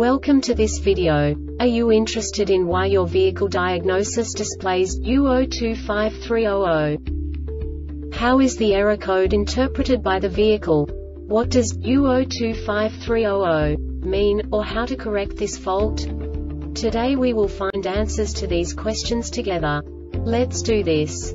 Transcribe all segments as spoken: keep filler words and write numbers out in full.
Welcome to this video. Are you interested in why your vehicle diagnosis displays U zero two five three zero zero? How is the error code interpreted by the vehicle? What does U zero two five three zero zero mean, or how to correct this fault? Today we will find answers to these questions together. Let's do this.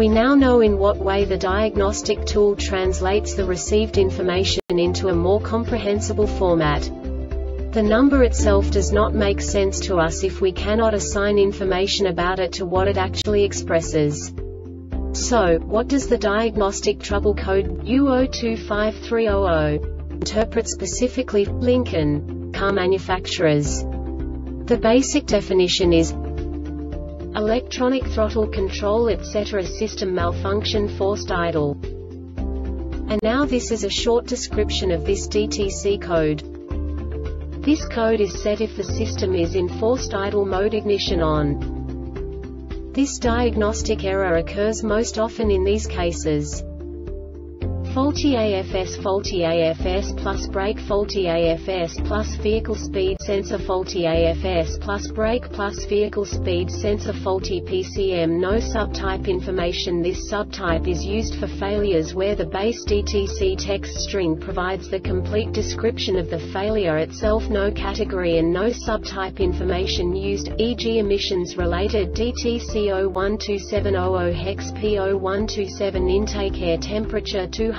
We now know in what way the diagnostic tool translates the received information into a more comprehensible format. The number itself does not make sense to us if we cannot assign information about it to what it actually expresses. So, what does the diagnostic trouble code U zero two five three zero zero interpret specifically for Lincoln car manufacturers? The basic definition is electronic throttle control et cetera system malfunction forced idle. And now this is a short description of this D T C code. This code is set if the system is in forced idle mode, ignition on. This diagnostic error occurs most often in these cases: faulty A F S, faulty A F S plus brake, faulty A F S plus vehicle speed sensor, faulty A F S plus brake plus vehicle speed sensor, faulty P C M. No subtype information. This subtype is used for failures where the base D T C text string provides the complete description of the failure itself. No category and no subtype information used, for example emissions related D T C zero one two seven zero zero hex P zero one two seven, intake air temperature two hundred